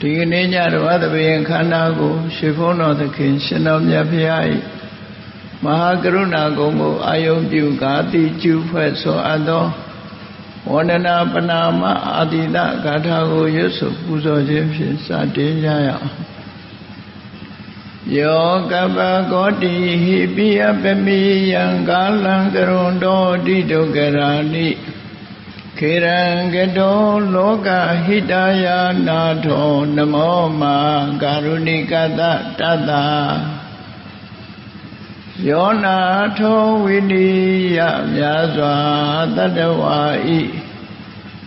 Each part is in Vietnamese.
Thì nên nhà đồ át về khả năng của sư phụ nó thực hiện sinh âm nhà phía ai Mahakaruna của một ayom tiêu cả tí chư phật số an đó Onana Panama Adida Katha của Yesu Puzo Jim Shin Sa Tin Jaya Yoga Bagodi Hibia Bemi Yangalan Karundo Dido Gerani Kirangedo Loka Hidaya Nato Namoma Garunikata Tata Yona Tho Viniya Vyazwa Tadawai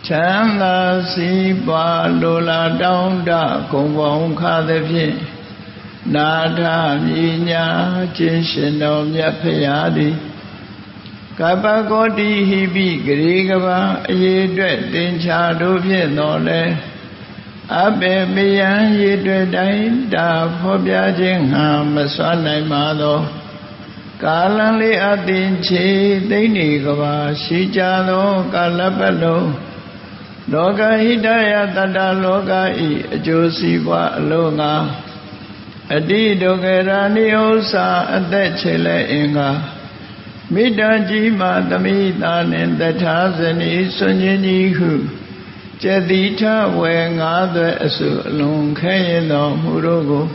Chán la si ba đô la đau đà cùng vọng khá thế phiên Na tha nhi nhá trên sinh đồng nhá phê á đi Các bác có đi hi bi kri các bác Yê tuệ tên cha đô phiên nọ lê Á bê bê án yê tuệ đáy đà phó bia trên hà mà xóa này mà đô Cá lăng lê á tên chế tế nì các bác Sĩ cha đô cá lá bát đô Loka hidaya tata loka i ajosiva longa Adi dogerani osa adachele inga Midajima tamitanin tathasani sunyanihu Chadita venga dwe asu longkhayeno murogo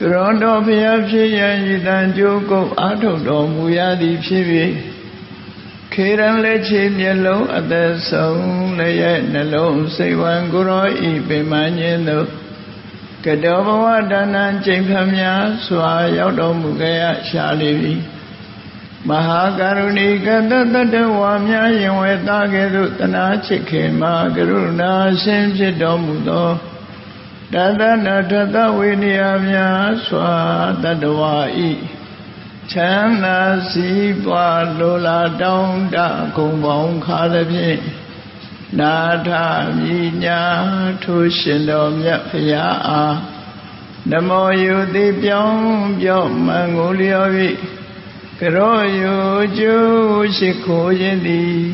Kurondo phiyapshiyanjitan joko atodo muyadi phivye Khi đang lấy chim nhẹ lâu ở đây sống lấy dạy nè lâu xây quan của rối y bề mà nhẹ nước Cái đó bó hoa đa năng chim phâm nhá xóa giáo đồ mù gây xa lì vi Mahakaruni kata tata hoam nhá yên huệ ta kê rụt tana chê khê ma kê rụt na xem chê đồ mù tô Tata na tata vi ni am nhá xóa tata hoa y Chán là sĩ ba đô la đau đà cùng vọng khá thế phiên Na tha nhi nhá thu sinh đồng nhạc phía á Nam mô yu ti biong biong mà ngũ liêu vị Cái rô yu chú sĩ khổ yên đi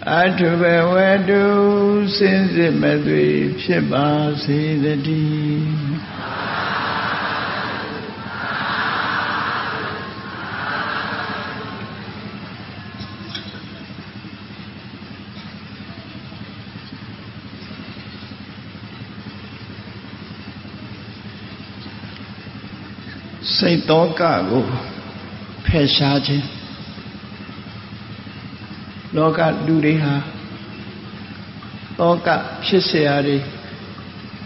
Á thu bè huế đu sinh dị mẹ tùy phía ba sĩ thế đi Say toka go peshaje loka dureha toka phisseare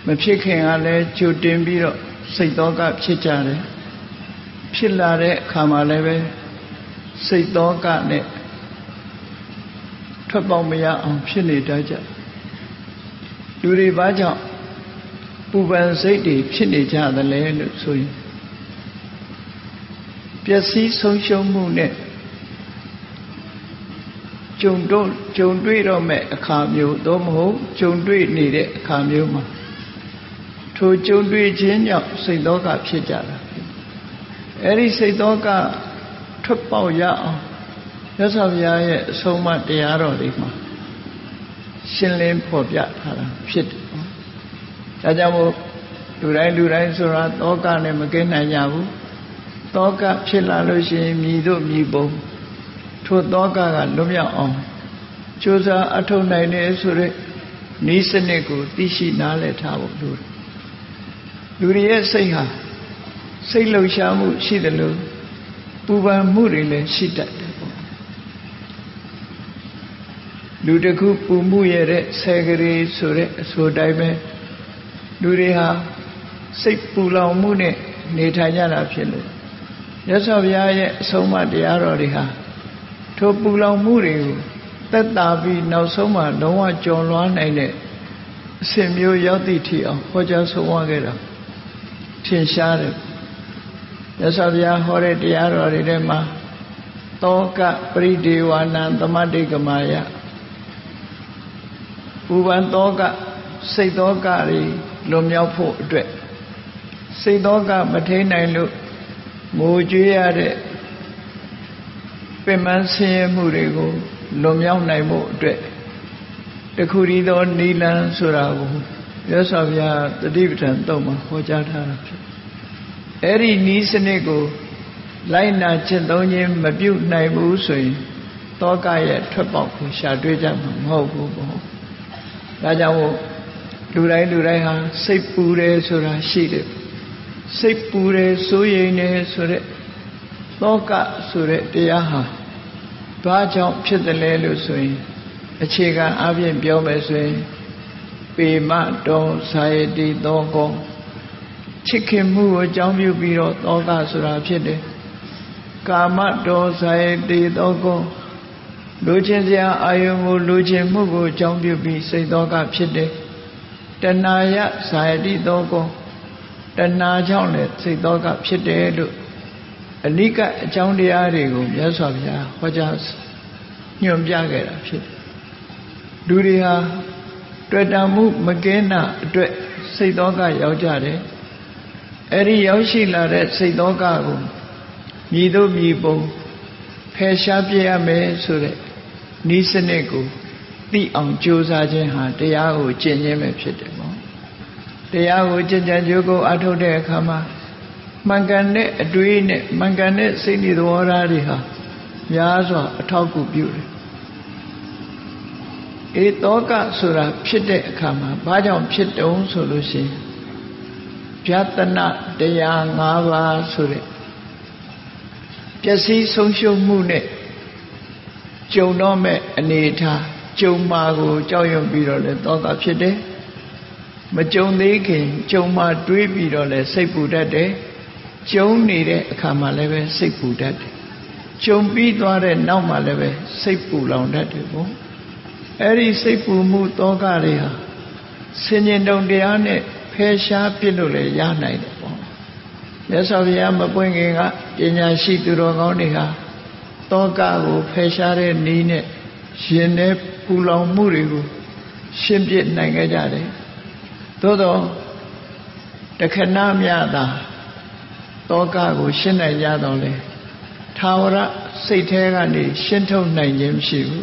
ma phit khin a le chu tin pi ro say toka phit ja de phit la de akha ma le be say toka ne thwat paw ma ya aung phit ni ta ja lu de ba jaw pu ban sait de phit ni ja da le lo so yin Biết sĩ sống sống mù nè Chúng tôi rồi mẹ khám yếu tố mô Chúng tôi nì đệ khám yếu mà Thôi chúng tôi chiến nhọc Xây tố cả phía trả Ê đi xây tố cả Thất bao dạo Nhất sao vậy Sống mà tế á rồi đi mà Xin lên phổ bạc Phía trả Chào mô Đủ đánh sổ ra tố cả này mà cái này nhà vô Tố ca phê la lô xe mì đô mì bông Thu tố ca gạt lô mẹ ổng Chú ra át thông này nế sủ rê Ní sân nê cụ tí xì ná lê thả bọc đùn Đù rì ế xây hà Xây lâu xa mụ xì đà lô Bù ba mụ rì lê xì đạc Đù rì khu bù mụ yê rê Xe gà rê sủ rê sủ đáy mê Đù rì hà Xây bù lao mụ nê Nê thả nhà đạp xe lô Nhất sao vậy sống mà để ở rồi đi ha, thôi bù lâu mù điều, tất cả vì nào sống mà đâu mà cho loạn này nè, xem yêu giáo tị thì ông có cho sống mà cái đó, thiên xa được, nhất sao vậy họ để ở rồi đi đem mà, to cả pri điều anh nam tâm đi cái mà vậy, bù ban to cả, xây to cả đi, làm nhau phụ trách, xây to cả mà thế này luôn. Mùa chúa ra để bên mạng xe mù rì gồ lồm nhau này mộ trệ để khu đi đón đi lan sô ra gồ Nhớ sao nhà tự đi về trần tông mà khô cha tha là chứ. Eri ní sinh này cô lại là trên tàu như mà biểu này bù suy to cái là thất vọng của xã đuôi cha mà ngô của bố. Đã cháu đủ đấy ha xây bù để xô ra xí được xây bù để xô gì này xô để to cả xô để tia ha. Ba cháu biết được lấy lối suy chỉ cần áp dụng biểu mới suy. Vì mà đồ sai đi đo con chiếc khi mua cháu biểu bị đo to cả sự ra chết đấy cả mà đồ sai đi đo con đối chiến gia ai mua đối chiến mua của cháu biểu bị sai đo cả chết đấy tên ai á sai đi đo con tên ai cháu này sai đo cả chết đấy được anh đi cả cháu đi ai đi cũng nhớ soi nhà có cha nhôm cha cái là chết đủ đi ha Tuệ đạo mục mà kế nạ tuệ xây đó cả giáo trả đấy. Eri giáo sĩ là để xây đó cả cũng. Mì đô mì bồ. Phê xa bia à mê sửa đấy. Ní sân này cũng. Tí ổng chú xa trên hà. Tế á hồ trên nhé mẹ phết đấy mong. Tế á hồ trên chá chú cô á thô đề khá mà. Mang gắn nế đuôi nế. Mang gắn nế xây ní đô ra đi hà. Giá dọa thao cụ biểu đấy. Ý tố cả sự ra phết đệ khả mà bá dòng phết đúng sự lưu sĩ Phá tân nạ tế á ngã vã sự đệ Phá sĩ sống sâu mưu nệ Châu nó mẹ nì thà Châu mà của cháu yông bì rồi là tố cả phết đệ Mà châu ní khi châu mà đuôi bì rồi là xây bù đá đệ Châu ní đệ khả mà lê về xây bù đá đệ Châu bí tòa đệ nâu mà lê về xây bù lòng đá đệ bố Eri xây phù mưu tố gà rì hà Sinh nhiên đông đề án này Phê xa biến đồ lệ giá này Nhớ sao vì em mà bôi nghe ngã Chị nhà sĩ tù đồ ngó này hà Tố gà gồ phê xa rì ní nè Sinh nếp phù lòng mưu rì gồ Sinh diện này nghe giá đấy Tố tố Đã khả nam giá tà Tố gà gồ sinh này giá tà lệ Thao ra xây thế gà này Sinh thông này nhếm sĩ gồ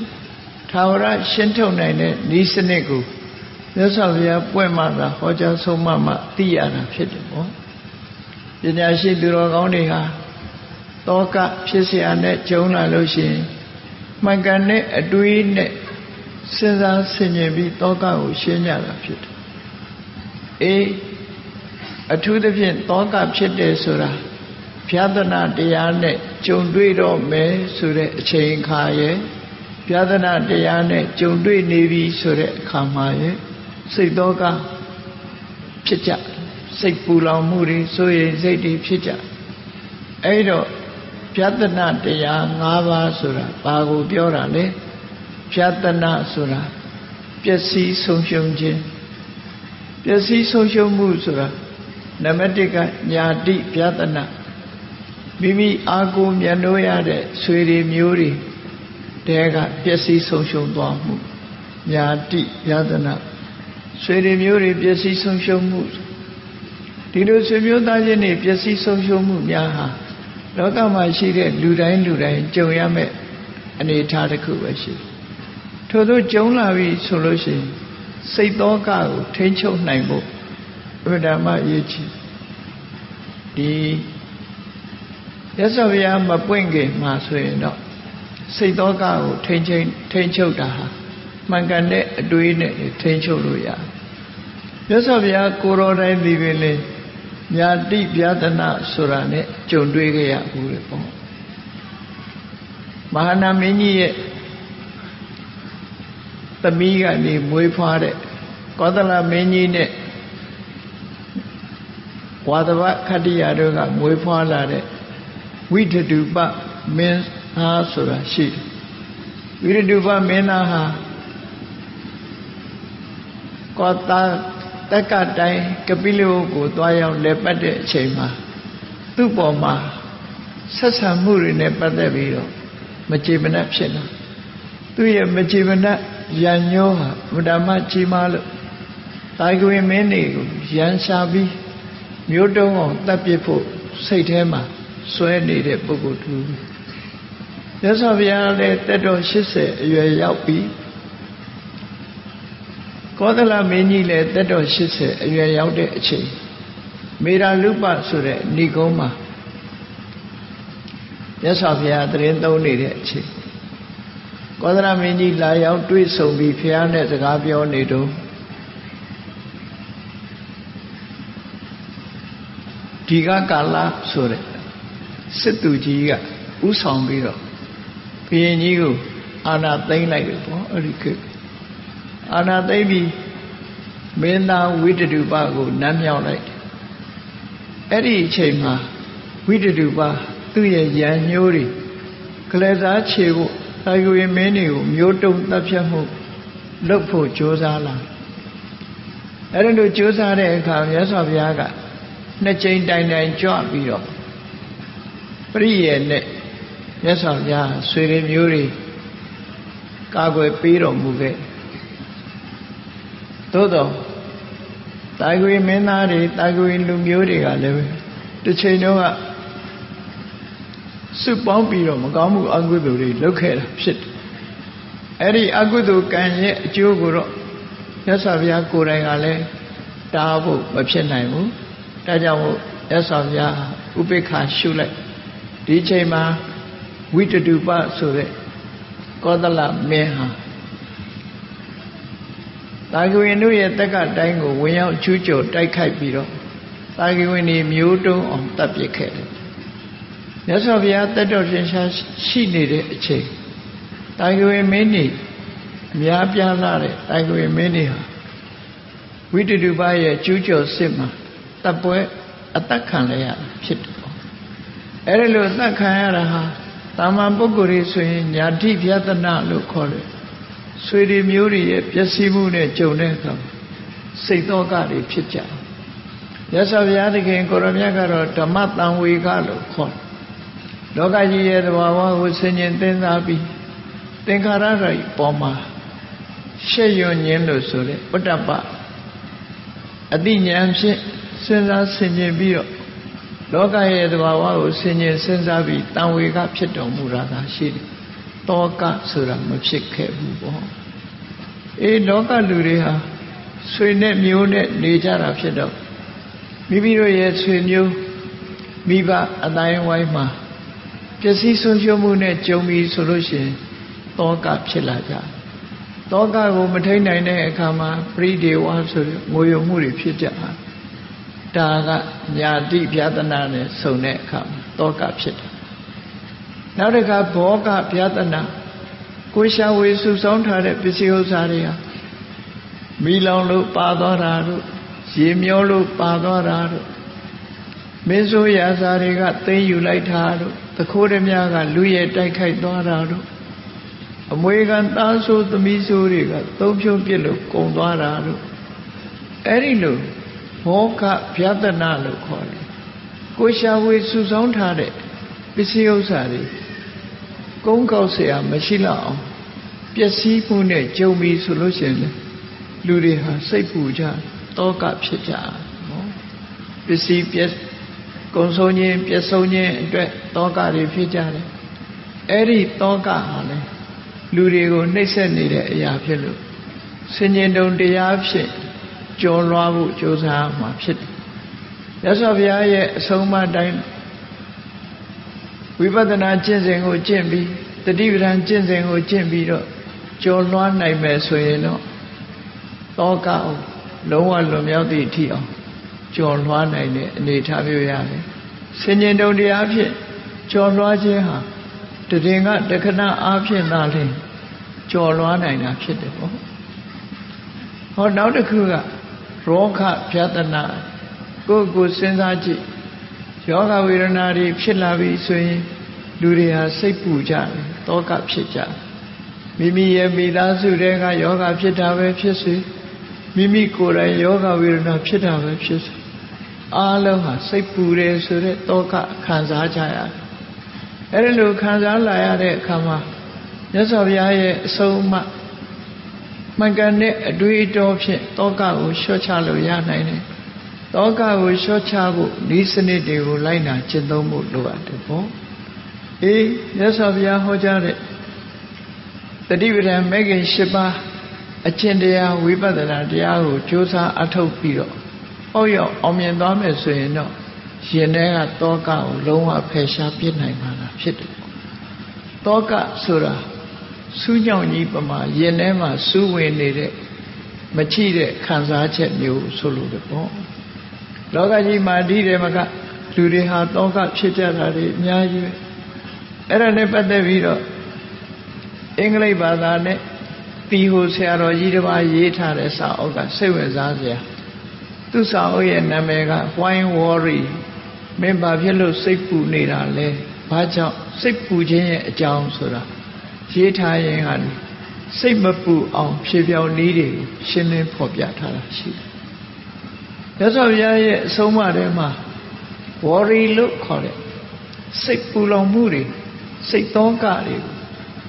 Thảo ra sinh thông này nè, ní sinh này cụ. Nếu sao vì á quên mà ra, hóa cháu sống mà tí à nà phết được bó. Vì nhà sĩ tù rõ góng đi ha. Tố cả phết sĩ à nè, chống là lâu sĩ. Mang cả nè, đuôi nè. Sinh ra sinh nhẹ bị tố cả của sinh nhà là phết. Ê, ở thú tập hiện tố cả phết đề sửa ra. Phá tố nà tí à nè, chống đuôi rõ mê sửa rệ chênh khá yế. Phá thân à đề á này chống đuôi nê vi sửa rệ khả mà yế Xây tố ca phết chạ Xây phù lòng mù đi sôi yế dây đi phết chạ Ây đó phá thân à đề á ngá vã sửa rạ Bà gồ biểu rạ lê Phá thân à sửa rạ Phết sĩ sông sông chê Phết sĩ sông sông mù sửa rạ Nà mẹ tê ca nhà tị phá thân à Mì mì á cô mẹ nô yá đê sôi rê miô rê Thế cả biết sĩ sông sông tòa mụ Nhà trị giá tần ạ Suy đề miếu để biết sĩ sông sông mụ Thì đôi suy miếu ta trên này biết sĩ sông sông mụ nhà hả Đó các mà sĩ để lưu đánh Châu em mẹ Anh ấy thả được khử vậy sĩ Thôi tôi chống là vì số lối sĩ Xây tố cả của thế châu này bộ Với đá mà yêu chị Thì Thế sao vì em mà quên kể mà suy đó Xây tố ca của thênh châu đà hạ Mang gắn nệ đuôi nệ thênh châu đuôi ạ Nhớ sao vì á cô rô rãi bì bì lê Nhà đi bia tà nạ sô ra nệ Chồn đuôi gây ạ bù lê bóng Mà hà nam nế nhi ạ Tâm y gà nì muối phá đẹ Có tà là mế nhi nệ Qua tà bác khá đi ạ đô gà muối phá là đẹ Quý thờ đu bác Mên Há sửa ra xịt Vì đi đưa vào mê na hà Có ta tất cả đây Cái bí lưu của tòa nhau Để bắt đệ chạy mà Tư bỏ mà Sát xa mưu rồi nè bắt đệ bí rồi Mà chì mà nạp xịt à Tuy vậy mà chì mà nạp Giàn nhô hà Mà đá mà chì mà lực Tại cái mê này Giàn xa bí Miếu đông ngọt ta bị phụ Xây thế mà Xoay này để bố cụ thú Nhớ sao vì á lê tế đồ xích xế Yêu yếu bí Kodala Meni led that or she said, you are out there. Mira Lupa Sure, Nikoma. Yes, of the other end only. Kodala Meni lie out to it, so be fair as a gabio nido. Tiga Kala Sure, Situ Giga, Usombiro, Pienu, Anna thing like a boy. Anna Devi, men now we did do bago, Nam Yao like Eddie Chema, we did do ba, 2 years, Yuri, Cleza Chego, Tayu Menu, Yotum Tapiamu, look for Josala. I don't know Josara and Kavias of Yaga, Nachain Dina and Job Biro. 3 years, yes of Ya, Sweet Yuri, Kago Piro Muget. Todo, Tagui Menari, Tagui Lumuri, I live. The Chenoa Soup Pompiro, Magamu Agudu, look here, shit. Eri Agudu can yet Juguro, Yasavia Kurangale, Tabu, Babsenaimu, Tajamu, Yasavia, Upeka Shule, Dichema, Witaduba Sure, Kodala Meha. Tagui nu yet taka dango, we out chucho, takai piro. Tagui ni muto on tapiket. Yes of yata dozen she needed a check. Tagui many, Miapianare, Tagui many. We did do buy a chucho sima, tapoe, atakanaya, shit. Erelo takayaraha, Tamamboguri swing, Yati Yatana look call. Sweetie Muri, Yasimu, Jonathan, Sato Gari, Picha. Yasaviatic and Coramiagar, Tamatan, Wigalo, Con. Dogaji and Wawa was singing Ten Abbey, Tenkara, Poma, Shayon Yendo Sore, Potapa, Adinyam, Senza Singing Bio. Dogaji and Wawa was singing Senza Abbey, Tanwiga Piton Murata Shiri. Toka sura mchike bubo. E doka luriha, swine miune nejara psado. Mibiro ye swinyo, miba adayin waima. Kasi sunjo mune jomi solution, toka psilaja. Toka gumatay na ine kama pridewa suri moyo muri psida. Daga nyadi pyatanane sone kama toka psida. Now they got Boga Piatana, Kusha we Susan had a Pisio Saria Milano Padorado, Simiolo Padorado, Meso Yazariga, Tay Ulitado, the Kodemiaga, Luye Takai Dorado, Amuegan Tasso, the Missouriga, Tokyo Pilu, Condorado, Erilu, Boga Piatana, Kusha we Susan had it, Pisio Sari. Gong Gao Sia Machila, Piasi Pune, Jomi Solution, Luriha, Sepuja, Toka Pita, Pisi Pies, Consonian, Piasonian, Toka Pita, Eri Toka, Lurigo Neseni, Yapilu, Senendon de Yapse, John Rabu, Joseph Mapsit. That's of Yaya Soma Dine. We bought an Argentine or Jimby, the dividend Jensen or Jimby, John Luan Nightmare Soyeno, Togao, Loa Lomia de Tio, John Luan Nitavia, Senendo de Avian, John Luajeha, the Dinga, the Kana Avian Nalin, John Luan and Avian. Oh, now the Kuga, Roka, Piatana, Gogo Sensaji. Yoga Viranari, Pilavi, Sui, Luria, Sepuja, Toka Pita. Mimi Yamida Surega, Yoga Pita Vepsi, Mimi Kura, Yoga Virana Pita Vepsi, Aloha, Sepure, Sure, Toka, Kanzajaya. Erelu Kanzalaya Kama, Yasaviae, Soma, Magane, Duidopsi, Toka, Shochalo Yanane. Toka will show Chabu, listening to Lina, Chendomu, Luatabo. E. Yes of Yahojare. The dividend making Sheba, a chen dia wipa dana dia ru chosa athau pi lo au yo au mien twa mae so yin lo yin de ga toka ko long wa phae sha pit nai ma la phit de toka so ra su nyong ji pa ma yin de ma su win ni de ma chi de khan sa chet myo so lo de paw loka ji ma di de ma ka lu de ha toka phit ja da de a mya ji ai ra ne pat de pi lo english ba da ne ti ho sia ro ji de ba ye tha de sa au ka sai wen sa sia tu sa au ye na me ga wine worry me ba phit lo sai pu ni da le ba chao sai pu chin ye a chang so da ye tha yin ga sai ma pu aung phit pyaw ni de shin lin phaw pya tha da shi da so ya ye a song ma de ma worry lo khaw de sai pu long mu de sai taw ka de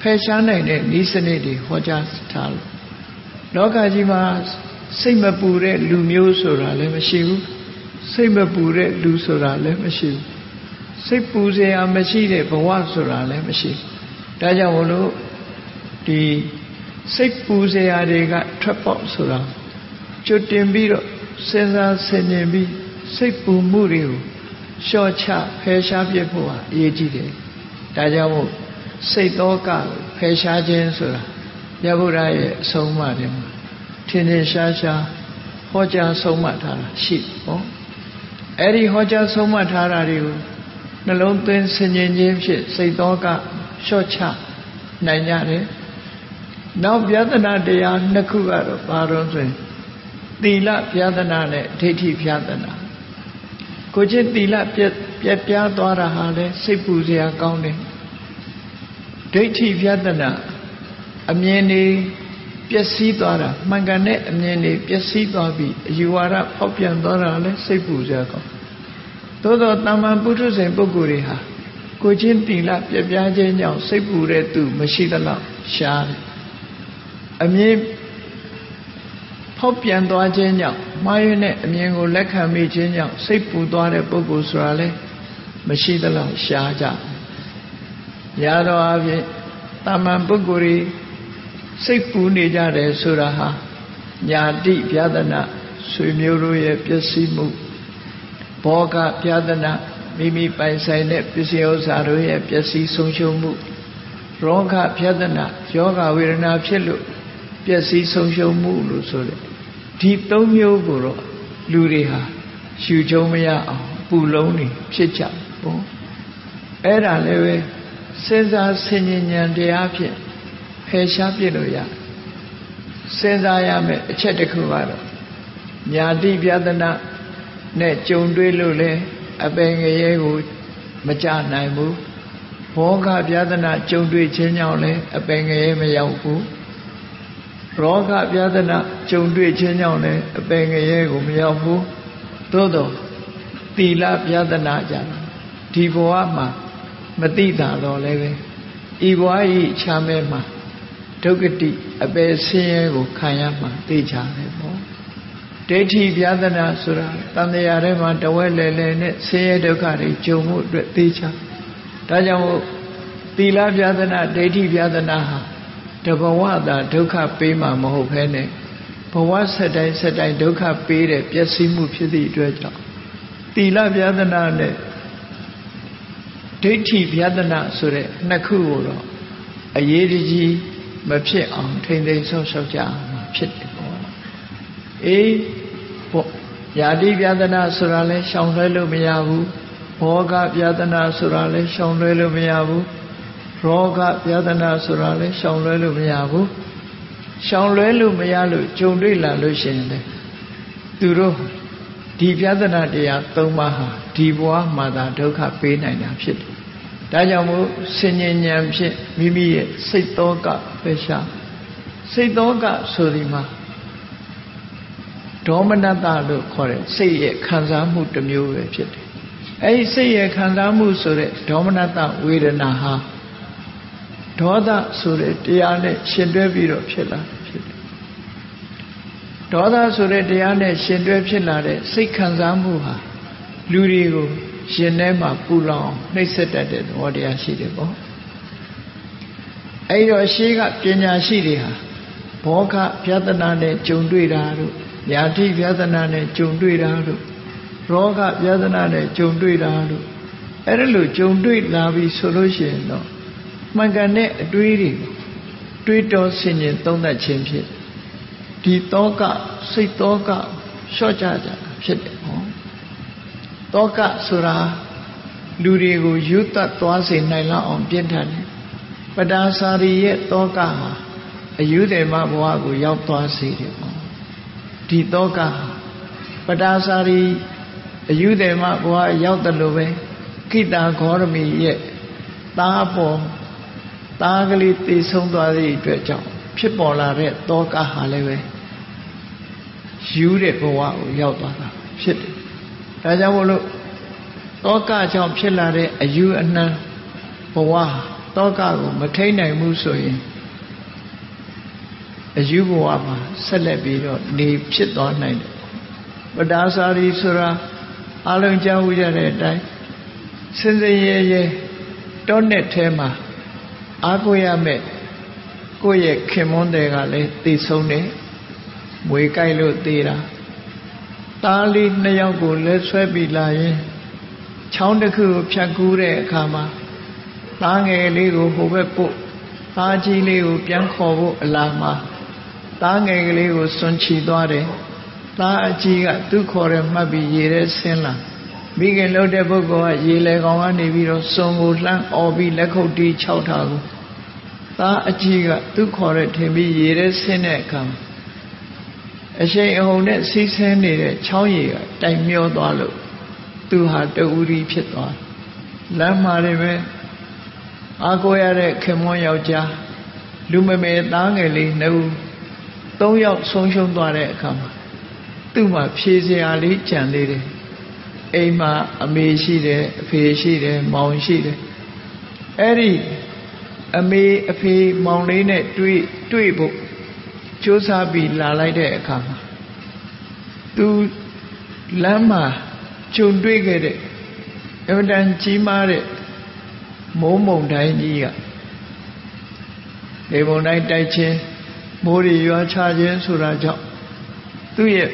phai sha nai de ni sanit de ho ja tha lo loka ji ma sai ma pu de lu myo so da le ma shi bu sai ma pu de lu so da le ma shi bu sai pu se ya ma shi de bwa so da le ma shi da jaw lo di sai pu se ya de ga thwat paw so da chut tin pi lo sin sa sin nin pi sai pu mu de ho sho cha phai sha pit pho a ye ji de da jaw lo sai toka phai sha chin so da ya buddha ye song ma de ma thin thin sha sha ho ja song ma tha da shi ho ai ri ho ja song ma tha da ri ho na long twin sin yin chin phit sai toka shot cha nai ya de naw vyadana daya na khu ga ro ba ron so yin tila vyadana ne dhaithi vyadana ko chin tila pyat pya twa da ha le sai pu sia kaung de Daithi vyadana a mien ni pyasit twa da man kan ne a mien ni pyasit twa pi ayuwara phok pyan twa da le sait pu ja kaw tho tho tamman puthu sain pukku re ha ko chin tila pyat pya chin jaw sait pu de tu ma shi da law sha a mien phok pyan twa chin jaw ma ywe ne a mien ko lak khan mi chin jaw sait pu twa de pukku so da le ma shi da law sha ja ya do a phin tamman pukku ri sait pu ni ja de so da ha nyati vyadana swei myo lo ye pyasit mu boga vyadana mimi pai sai ne pisiy usa lo ye pyasit song shong mu rogha vyadana yoga vedana phit lo pyasit song shong mu lo so de di 3 myo ko ro lu ri ha shu chong ma ya aung pu long ni phit ja bo ai da le we sen sa sin yin yan tia phit phae sha pit lo ya sen sa ya mae a chet takhu ba lo nyati vyadana ne jong twei lo le a pai ngaye ko ma ja nai mu bhoga vyadana jong twei chin jaw le a pai ngaye ma yaw bu rogha vyadana jong twei chin jaw le a pai ngaye ko ma yaw bu tho tho tila vyadana ja di bhawa ma မတိတာတော့လည်းပဲဤဘဝဤချမ်းမဲမှာဒုက္ခတိအပေဆင်းရဲကိုခံရမှာသိချာတယ်ပေါ့ဒိဋ္ဌိဗျာဒနာဆိုတာတန်တရာထဲမှာတဝက်လဲလဲနဲ့ဆင်းရဲဒုက္ခတွေကြုံမှုအတွက်သိချာဒါကြောင့်တိလဗျာဒနာဒိဋ္ဌိဗျာဒနာဟာတဘဝသာဒုက္ခပေးမှာမဟုတ်ဘဲနဲ့ဘဝဆက်တိုင်းဆက်တိုင်းဒုက္ခပေးတဲ့ပျက်စီးမှုဖြစ်သည့်အတွက်ကြောင့် တိလဗျာဒနာဆိုတဲ့နှစ်ခုကိုတော့အရေးတကြီးမဖြစ်အောင်ထိန်းသိမ်းစောင့်ရှောက်ကြရမှာဖြစ်တယ်ပေါ့အေးဗျာတိဗျာဒနာဆိုတာလဲရှောင်လွှဲလို့မရဘူးဘောဂဗျာဒနာဆိုတာလဲရှောင်လွှဲလို့မရဘူးရောဂဗျာဒနာဆိုတာလဲရှောင်လွှဲလို့မရဘူးရှောင်လွှဲလို့မရလို့ကြုံတွေ့လာလို့ရှိရင်တူတို့ဒီဗျာဒနာတရားသုံးပါးဟာဒီဘဝမှာသာဒုက္ခပေးနိုင်တာဖြစ်တယ် ဒါကြောင့်စိတ်သောကဖြစ်ရှာစိတ်သောကဆိုဒီမှာဒေါမနတလို့ခေါ်တဲ့စိတ်ရဲ့ခံစားမှုတစ်မျိုးပဲဖြစ်တယ်အဲဒီစိတ်ရဲ့ခံစားမှုဆိုတဲ့ဒေါမနတဝေဒနာဟာဒေါသဆိုတဲ့တရားနဲ့ရှင်တွဲပြီးတော့ဖြစ်လာဖြစ်တယ်ဒေါသဆိုတဲ့တရားနဲ့ရှင်တွဲဖြစ်လာတဲ့စိတ်ခံစားမှုဟာ လူတွေကိုရှင်ထဲမှာပူလောင်နှိပ်စက်တတ်တဲ့သဘောတရားရှိတယ်ပေါ့အဲ့တော့ရှိကပညာရှိတွေဟာ Bokha vyadana ne chundui raru, Yati vyadana ne chundui raru, Roga vyadana ne chundui raru. Eralu chundui lavi solution no. Mangane duiri, duito sinye tonda chimpi. Di toka, si toka, shojaja, shite. Toka sura, lurigu yuta toasi naila on pientane. Padasari ye toka ha. Ayude ma bua gu yao toa si de ma. Di toka padasari ayude ma bua yao talube kita khorami ye tapo tagali ti song toa di pye chao phit paw la de toka ha le we yu de bua gu yao toa ta phit de. Da jaung mo lo toka chao phit la de ayu anan bua toka gu ma thai nai mu so yin Ajubhuama salabiro ni pchitwa nai. Padasari sura alung jahu jare dai. Sinzeye ye donne tema akoyame koye khemonde gale tisone muikai lo tira. Tali nayang ko le swabi la ye. Chaunda ku phyakure khama. Tange le ro hobe po. Taji le u pyankho lama. Ta nghe cái lễ của xuân chỉ đoá đấy, ta chỉ cả tu khổ rồi mà bị gì đấy xin là, bị cái lối đẹp của gì lại còn anh ấy bị rồi sung vô lăng, ở bị lại khâu đi chầu tháo, ta chỉ cả tu khổ rồi thì bị gì đấy xin này không, cái hôm nay xí xén này chầu gì cả, đại miêu đoá luôn, tu hạt tu ri phết đoá, làm mà đấy mà, à cô ấy đấy khen mày giàu cha, lúc mà mày ta nghe lễ nấu Tông yao song song toa de kham. Tu ma phie sia li chan le de. Ai ma ame shi de, phe shi de, maung shi de. Ai ame phe maung le ne tui tui bu. Chou sa bi la lai de kham. Tu lam ma chun tui ge de. Em dan chi ma de. Mo mong dai ji ga. De mong dai dai che. Mô đi yua cha jen su ra chao. Tu ye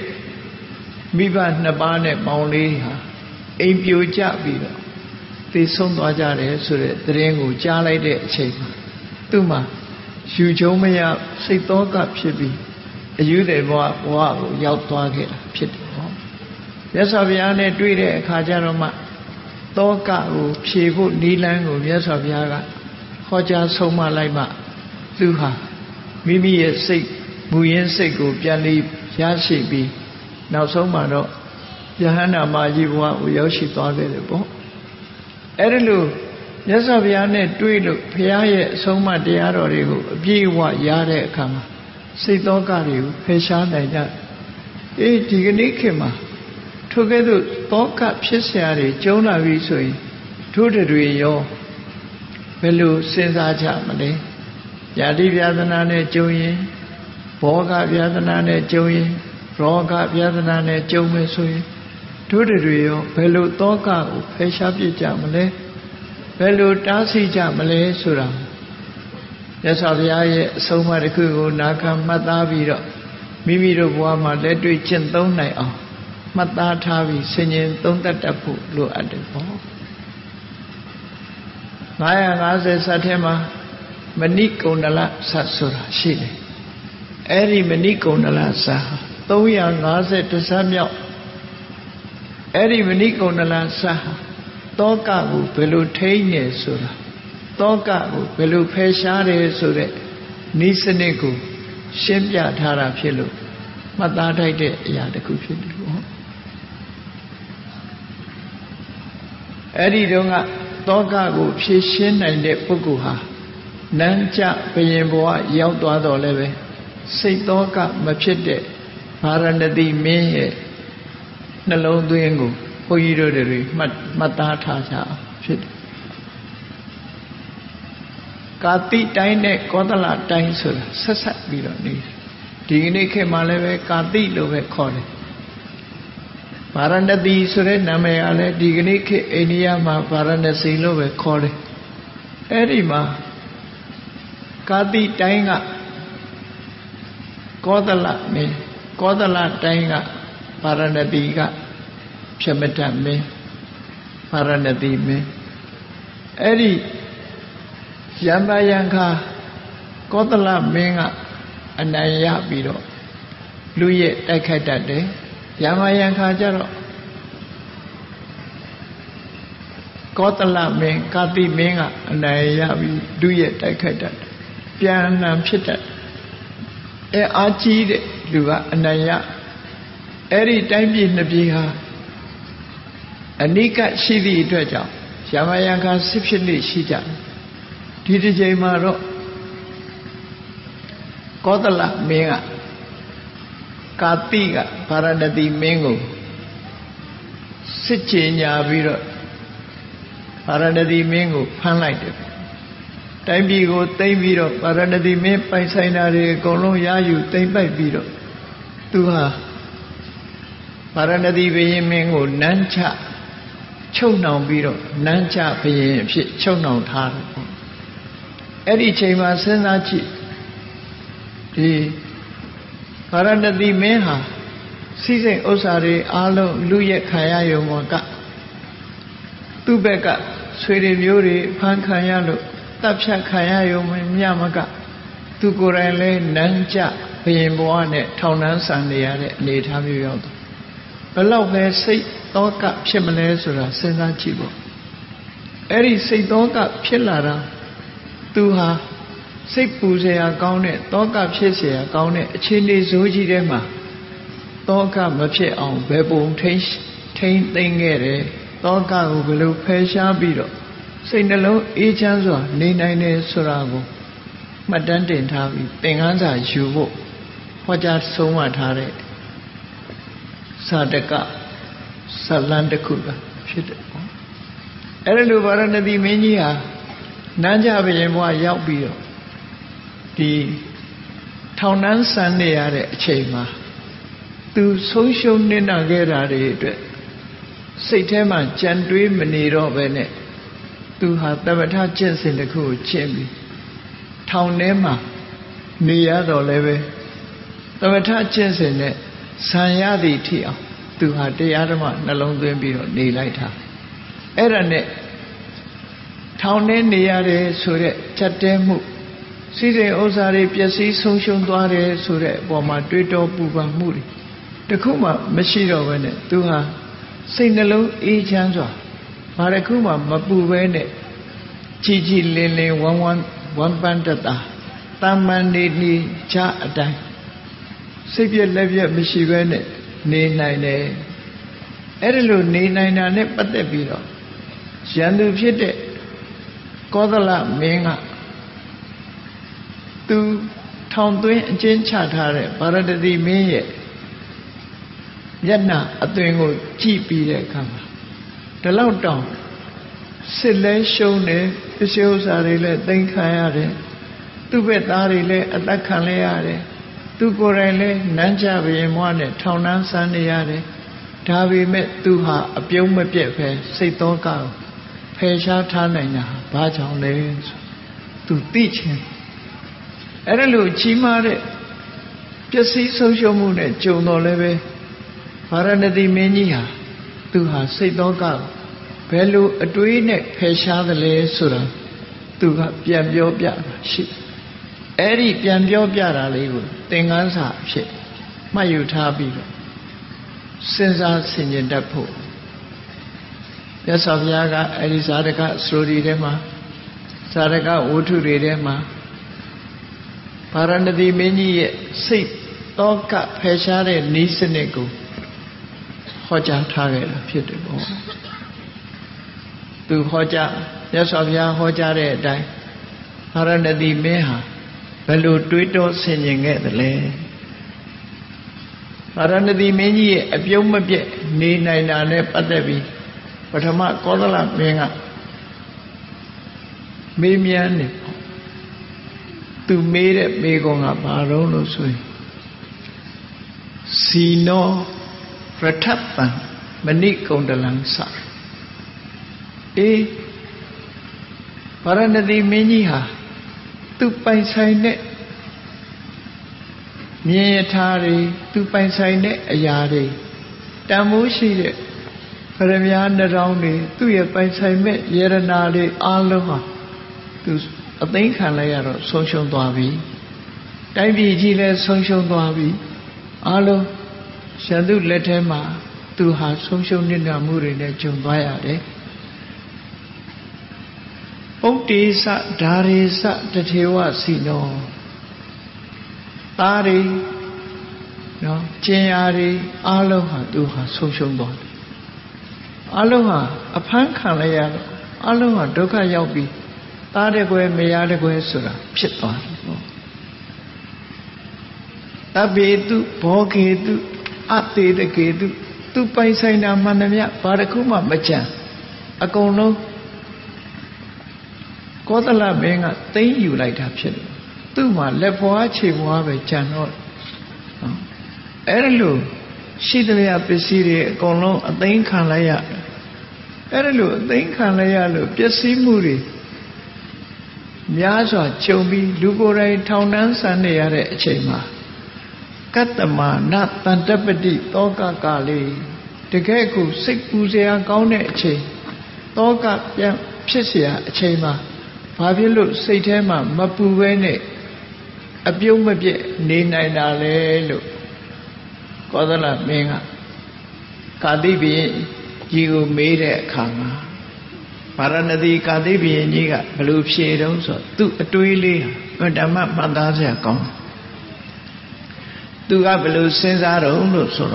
mi ba na ba ne maung le ha. Aim pyo cha bi la. Ti song toa cha de su de train ko cha lai de a chain ma. Tu ma yu chou ma ya sait taw ka phit bi. Ayu de bwa bwa ko yao twa khae la phit de no. Myat swa bya ne twei de akha cha ron ma taw ka ko phie phut ni lan ko myat swa bya ka khaw cha song ma lai ma tu ha Mimi ye sik, muyen sik ko pianli yashi bi. Nao song ma do, yahana ma ji bua u yashi toa le de bo. Erelu, yasa bya ne twei lo phaya ye song ma tayar ro de ko apyi wa ya de akha ma. Sait taw ka de ko phe sha nai ja. Ei di ka ni khin ma, tho kae tho taw ka phit sia de chong la bi so yin, tho de twe yo. Belu sin sa cha ma le. Yati vyadana ne chou yin, bhoga vyadana ne chou yin, roga vyadana ne chou me so yin. Thuti riyo, bhelu toka u phesha phi cha male, bhelu tasi cha male sura. Yasa vyaye soma rikhu go naka mata vira, mimi ro bua ma le tui chin tong nai o, mata thavi sinyin tong tatapu lu adipo. Naya ngase sathema, Manikonala satsura shide. Eri manikonala saha. Toya ngase to samyao. Eri manikonala saha. Toka gu pelu thainye sura. Toka gu pelu pheshare sure. Nisane gu shimya thara philu. Mata thai de aya taku philu. Eri donga toka gu phie shin nai de pukku ha. Nang cha pyen bwa yao twa daw le be sait taw ka ma phit de Bharanati min ye na long twin ko bhoi yi do de ri mat ta tha cha phit de Kati tain ne Kotala tain so sat sat pi daw ni di ni khe ma le be Kati lo be khaw de Bharanati so de namay a le di ni khe India ma Varanasi lo be khaw de ai ma Kati tainga Kodala means Kodala Tainga Paranadiga Pshamata means Paranadi means Eri Yambayanka Kodala means Anaya Biro Luye Taikadade Yambayanka Jaro Kodala means Kati means Anaya Biro Luye Taikadade Pianam Chitad A Archie Lua Anaya Eri time in the Biha Anika Shidi Draja Yamayanga Sipshini Shija Titi Jaimaro Kodala Menga Katiga Paranadi Mengo Sichinya Viro Paranadi Mengo Panlight Time đi go tay biro, paranadi me pai sai na re kono ya yu tay pai biro. Tuha paranadi về mình ngủ nán cha, châu nào biro nán cha về phía châu nào than. Eri chay ma sen na chi, thì paranadi me ha, si sen osare alo luye khaya yo ma ka, tu be ka suy liu re phan khaya lo. Tập sát khai yêu mình nhà mà cả, tu cô ra lên nắng cha, về mùa này thâu nắng sang địa này để tham dự vào, và lâu về xây to cả trên mình này rồi sinh ra chi bộ, ấy xây to cả trên là ra, tu ha xây bù xây à cao này to cả trên xây à cao này trên đây số gì đấy mà, to cả mà trên ông về bốn thấy thấy tinh nghe đấy, to cả của lâu phải xa bì rồi. Sinh ra lâu ý chán rồi nên nay nên sura vô mặt đan tiền thà vì tiền ăn giải chiếu vô hoa cha số mà thà đấy sa đắc cả sa lan đắc khử cả chết đấy ở đâu vào nơi đi mấy nhỉ à nãy giờ bây giờ mua dạo bì rồi thì thâu nán san này à đấy chơi mà từ số số nên là cái ra đấy đấy xây thế mà chăn đuôi mình đi rồi về này tu học đã bắt đầu chiến sinh được khu chiến bị thâu ném mà nia rồi lấy về đã bắt đầu chiến sinh này san ya đi theo tu học để ở đó mà nó long tuyên biểu đi lại thà ở đây này thâu ném nia để sửa chặt thêm mu xí để ô sa để biết xí sung sướng toa để sửa bỏ mà đối đầu bu vào mu đi để không mà mất gì đâu vậy này tu học sinh ra lâu ý chán rồi mà đây cứ mà bù về này chỉ lên lên quăng ban tất cả tam ban đi đi cha đây xây việc lấy việc mới chỉ về này nên này này ở đây luôn nên này này này bắt để bị rồi chẳng được biết đấy có đó là mình à từ thằng tôi trên cha thà đấy bà ra đi mình vậy nhất là tôi ngồi chỉ bị đấy cả để lao động, xin lấy sâu này, cái sâu xa đi lên tinh khai à đấy, tu về ta đi lên, ta khăn lấy à đấy, tu cô ra lên, nán cha về mua này, thâu nán san đi à đấy, thà vì mẹ tu hạ, biểu mẹ biết phải xây to cao, phải sao tha này nhà, ba cháu này, tu tít chén, ở đây lũ chim à đấy, cái sĩ sâu sâu mu này, chiều nó lên về, phải ra nơi đi mê nhỉ à? Tu ha xây to cao, phải lu ở đuôi này phải xa từ lề sờ, tu ha bian biao biao xí, ở đây bian biao biao là gì vậy? Tiếng Anh sao xí, mà yêu tha bi rồi, sinh ra sinh nhân đắc phổ, giờ sau giờ cả ở đây giờ cả suri đấy mà, giờ cả uthuri đấy mà, Paranadi meni xây to cao phải xa để ní sinh này cô. Khó cha tha cái là phiền được không? Từ khó cha, nhớ soi ra khó cha để đây, hara nadi mê ha, phải lu truy tố sinh như nghe thật lẽ. Hara nadi mê gì, biểu mà biết, ni này là này bắt đây bị, bắt tham ác có đó là mê ngạ, mê miên này, từ mê đấy mê con ngạ bà râu nó suy, sino Pratappan Manikondalang Sar E Paranadi Meniha Tu Pai Sai Ne nhẹ tha đi, tu bánh sai nè ya đi, ta mưu si đi, Paramyan rong đi, tu yết bánh sai mẹ yerana đi, aloha, tu ở đây khả năng là sống sống tòa vị, tại vì chỉ là sống sống tòa vị, alo, sáng tu lệ thế mà, tu hạ sống sống nên là mưu để chúng ta ya đấy. Ông tí sát đá rê sát đá thế hoa xì nô tá rê chê á rê á lô hà tu hà sông sông bọt á lô hà á phán kháng lạ yá á lô hà đô khá yáo bì tá rê quê mê yá rê quê sô ra phít tỏa tá bê tu bó kê tu á tê tê kê tu tu bái sai nà mạ nà mẹ bá rê khu mạ mạ chá á kông nô có ta là bên ngã tí dù lại thạp sinh tư mà lê phóa chê phóa về chán hồn ế rá lù xí tư lạ bế xí rê con lông á tính khá lạ yá ế rá lù á tính khá lạ yá lù bế xí mù rê nhá xóa châu bì lù cô rai thao nán sán nè yá rệ chê mà cát tà mà nát tàn tà bê đi tố ká ká lê tê khe cụ xích bù xê á káu nè chê tố ká bê phê xê á chê mà phá biết lúc xây thế mà bù về này áp dụng mà biết nên này là lẽ lúc có đó là mình à cả đi về chỉ có mấy lẽ khám à mà ra nơi đi cả đi về như cả lúc xe đâu rồi tự đuổi đi mà đam mê mà ta sẽ không tự cả lúc sinh ra đâu nữa rồi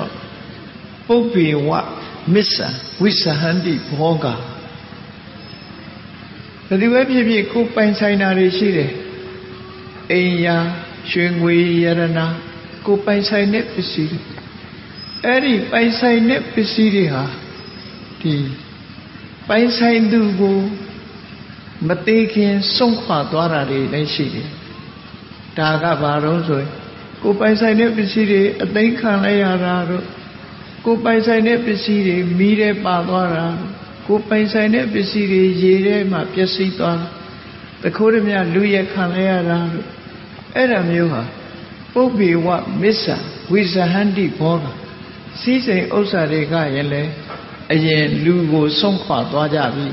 bố bị quá missa visa hành đi bỏ cả thế thì vậy thì cô bánh sai nào đấy chứ đấy, anh ya chuyên quy ya na cô bánh sai nếp bứt xí, ấy đi bánh sai nếp bứt xí đi ha, thì bánh sai đủ vô, mất đi cái sống khỏe đó ra đi đấy chứ đấy, ta cả vào rồi, cô bánh sai nếp bứt xí đi, đánh khăn này ra rồi, cô bánh sai nếp bứt xí đi, mì để bao đó ra. Cô bánh sai nếp bế xí rê dê rê mà bế xí toa ta khô rê mẹ lưu yé khăn lê á ra rô ế ra miêu hả bố bì wạ mê sa huy sa hàn đi bó gà xí xanh ốc sa rê gà yé lê á yé lưu gô sông khỏa toa dạ bì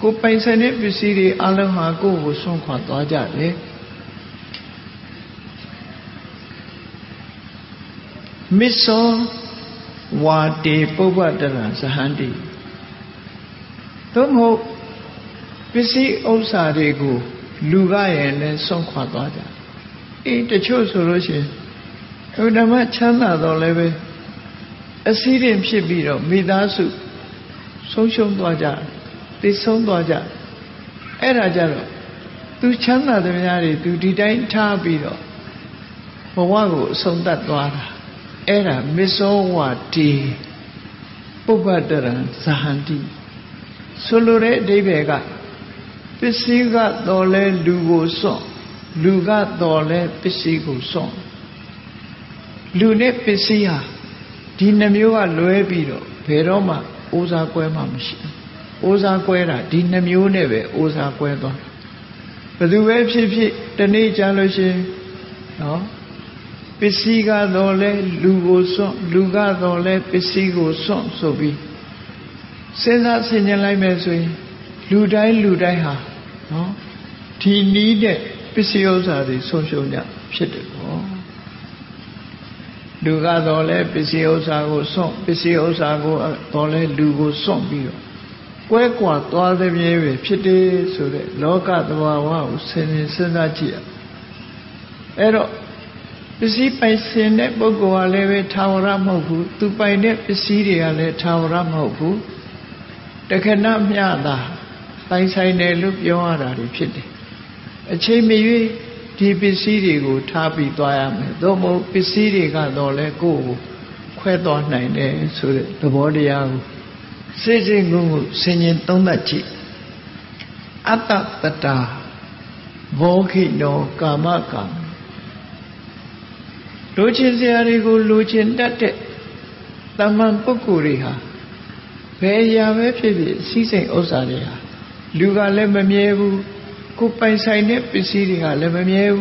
cô bánh sai nếp bế xí rê á lăng hà cô gô sông khỏa toa dạ rê mê so wạ tê bó bá đà rà sa hàn đi tóm hộ bác sĩ ông xã để cô lưu gái lên xong khóa tỏa ra ý ta chỗ số rồi chứ ông đã mất chán là đó lấy về ở xí điểm sẽ bị rồi mi đá sụ sống sống tỏa ra đi sống tỏa ra ấy ra ra rồi tôi chán là tôi ra thì tôi đi đánh tha bị rồi mà qua cô sống tạt tỏa ra ấy ra mê số hòa trì bố bà đà ra xa hàn đi số lô đấy đi về cả, biết gì cả đó là lưu gốc sông, lưu cả đó là biết gì gốc sông, lưu này biết gì à, đi nam yêu à lười bì rồi, về rồi mà ôza quay mà mất, ôza quay là đi nam yêu này về ôza quay đó, bây giờ về phi, trên này trả lời chứ, đó, biết gì cả đó là lưu gốc sông, lưu cả đó là biết gì gốc sông, số bì. Sinh ra sinh nhân lại mẹ rồi lưu đáy hả thì ní để biết siêu ra thì xôn xôn nhạc biết được lưu gà đó lẽ biết siêu ra gồ xong biết siêu ra gồ đó lẽ lưu gồ xong bí rồi quét quả toa thêm nhé về biết đi rồi đấy ló cả tòa hoa sinh ra chị ạ ế rồi biết si bày sinh nếp bố gồ à lê về thao ra màu phú tu bày nếp biết si đi à lê thao ra màu phú để khi nào nhà ta tay sai này lúc gió ra thì chết đi, chế mi vi thì bị xí đi của tháp bị toa mà, đó một bị xí đi cả đó là cô khoe to này này rồi, tôi bỏ đi à, xây dựng ngụ sinh nhân tông đại trị, át tát tát ta, vô khi nó cảm ác cảm, lối chiến xe đi của lối chiến đất đấy, tâm an bất cứ gì ha. Về nhà về phía về xí xanh ốp xả đi à, lưu gà lên mà miêu, cô bánh sai nếp bên xí đi gà lên mà miêu,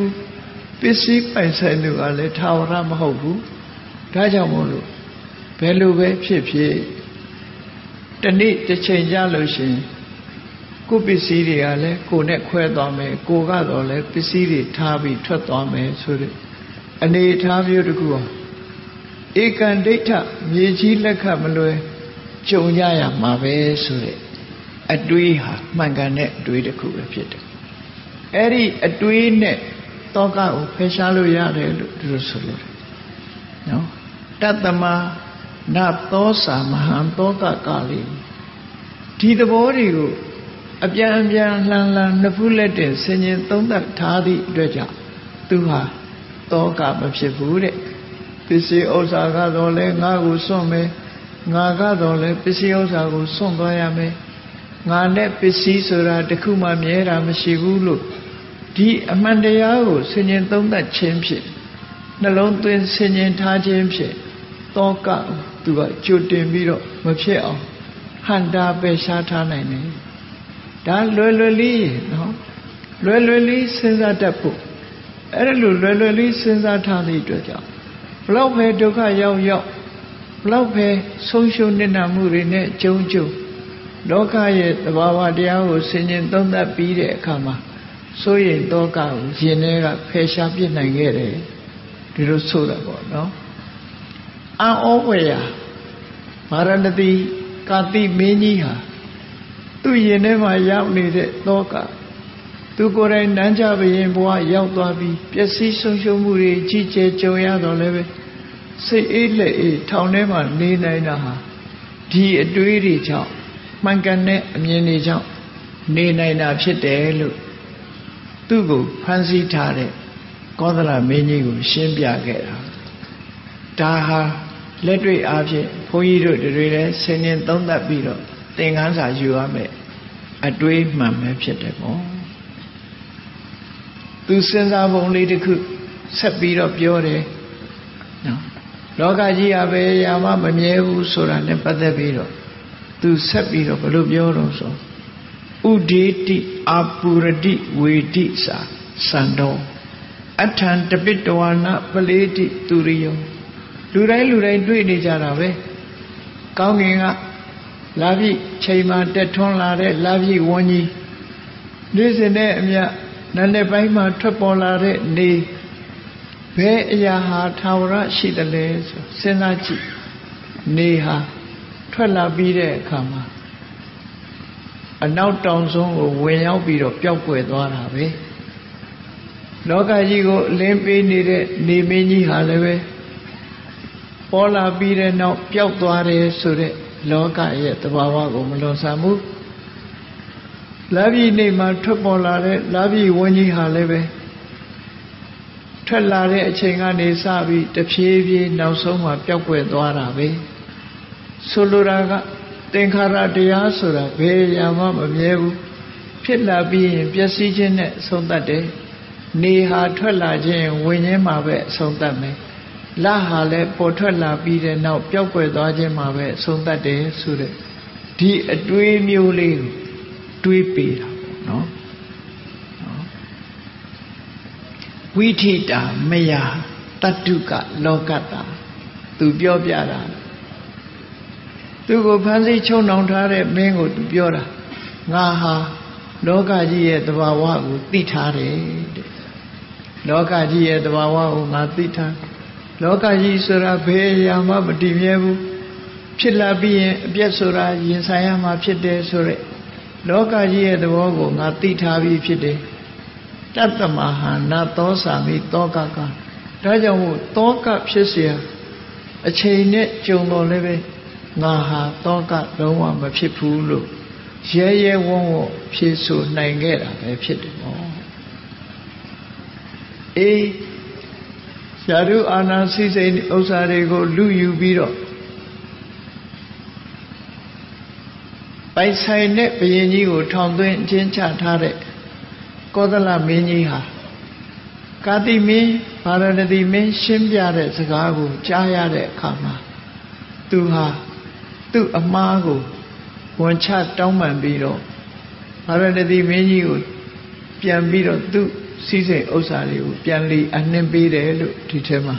si se osari pianli anembi de lu titema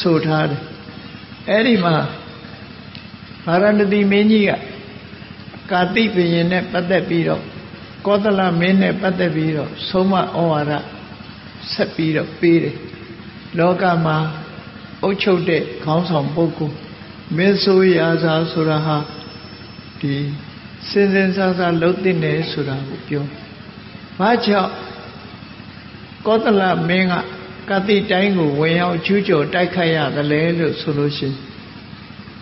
sotha de eri ma Haranadi menjiga kati pinyin ne patat pi ro Kotala men ne patat pi ro soma owara sat pi ro pe de loka ma auchut de khaung saung pokku men so ya sa sura ha di sin sin sa sa lou tin de sura ko pyo ba chao Kotala men ga kati tain ko wen yaw chu chou tai khat ya da le lu so lo shin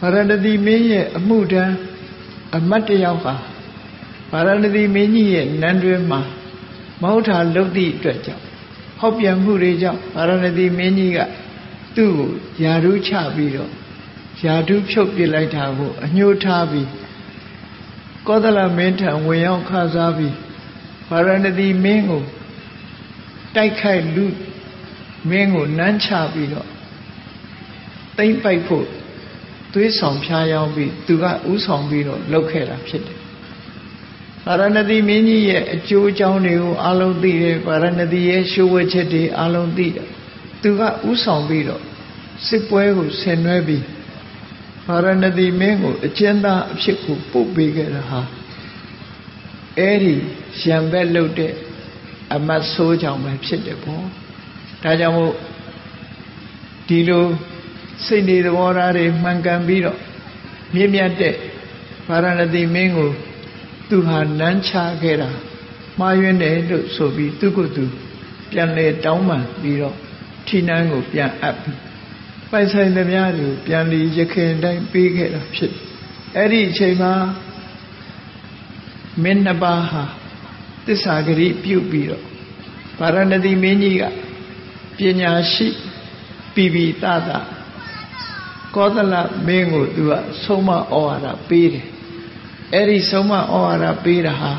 Haranadi men ye amu dan amat yau ha Haranadi men ji ye nan twe ma maw tha lou ti twet chao hau pian mu re chao Haranadi men ji ga tu ko yaru cha pi ro yaru phut pi lai tha ko anyo tha pi Kotala men than wen yaw kha sa pi Haranadi men ko tai khai lu men ko nan cha pi ro tain pai pho tuy song phya yaw pi tu ka u song pi ro lou khae la phit de Haranadi men ji ye a chou chaung de ko a lou ti de Haranadi ye shou wet chet de a lou ti de tu ka u song pi ro sit pwe ko sin nwe pi Haranadi men ko a chin da a phit ko pou pe khae la ha eri yan bet lou de amat so chaung ma phit de pho da chaung mo di lo sinh đi đâu ra để mang cam bi đó, miếng miếng thế, Haranadi men ngô, tu hành năn cha khe ra, mai về này được số bi tu cô tu, pian này đau mà bi đó, thi năng ngô pian áp, bây giờ làm nhà rồi pian đi chơi khen đây bi khe ra chết, ấy chơi mà, men na ba ha, tức sao cái gì piu bi đó, Haranadi men gì cả, pian nhà sĩ, bi bi ta ta. Kotala men ko tu ka soma owara pe de eri soma owara pe da ha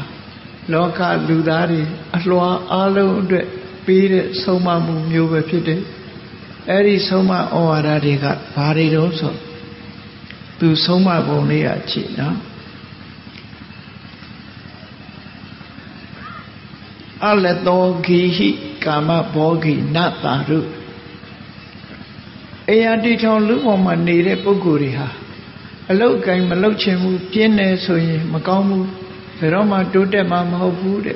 loka lu da de a lwa a lou twet pe de soma mu myo be phit de eri soma owara de ka ba de do so tu soma bon le ya chi na alato gihi kama bogi nataru Aya đi theo lũ bọn mà nỉ để bốc gù đi ha, lâu cái mà lâu chơi mu tiền này rồi mà cao mu, phải đó mà đốt để mà hậu phu để,